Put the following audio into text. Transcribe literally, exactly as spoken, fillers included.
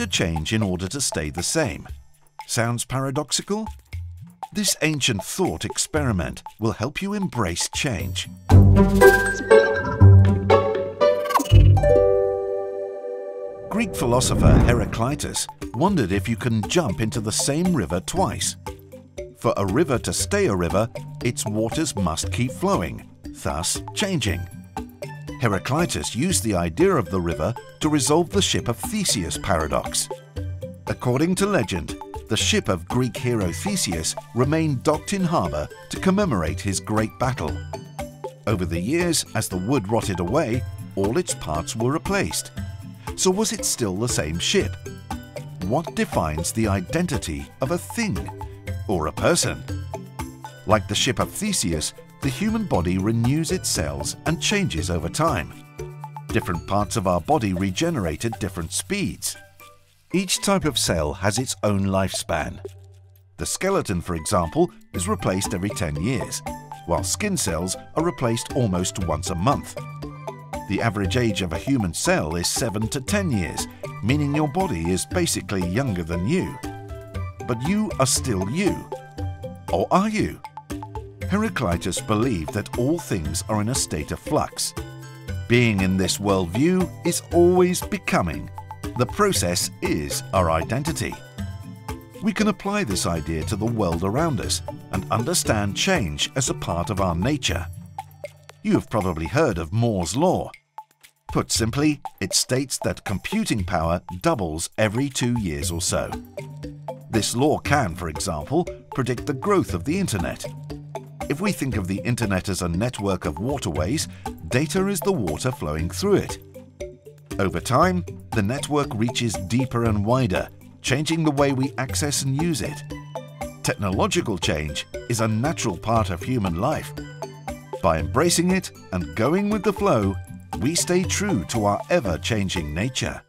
to change in order to stay the same. Sounds paradoxical? This ancient thought experiment will help you embrace change. Greek philosopher Heraclitus wondered if you can jump into the same river twice. For a river to stay a river, its waters must keep flowing, thus changing. Heraclitus used the idea of the river to resolve the Ship of Theseus paradox. According to legend, the ship of Greek hero Theseus remained docked in harbour to commemorate his great battle. Over the years, as the wood rotted away, all its parts were replaced. So was it still the same ship? What defines the identity of a thing or a person? Like the Ship of Theseus, the human body renews its cells and changes over time. Different parts of our body regenerate at different speeds. Each type of cell has its own lifespan. The skeleton, for example, is replaced every ten years, while skin cells are replaced almost once a month. The average age of a human cell is seven to ten years, meaning your body is basically younger than you. But you are still you. Or are you? Heraclitus believed that all things are in a state of flux. Being in this worldview is always becoming. The process is our identity. We can apply this idea to the world around us and understand change as a part of our nature. You have probably heard of Moore's law. Put simply, it states that computing power doubles every two years or so. This law can, for example, predict the growth of the internet. If we think of the internet as a network of waterways, data is the water flowing through it. Over time, the network reaches deeper and wider, changing the way we access and use it. Technological change is a natural part of human life. By embracing it and going with the flow, we stay true to our ever-changing nature.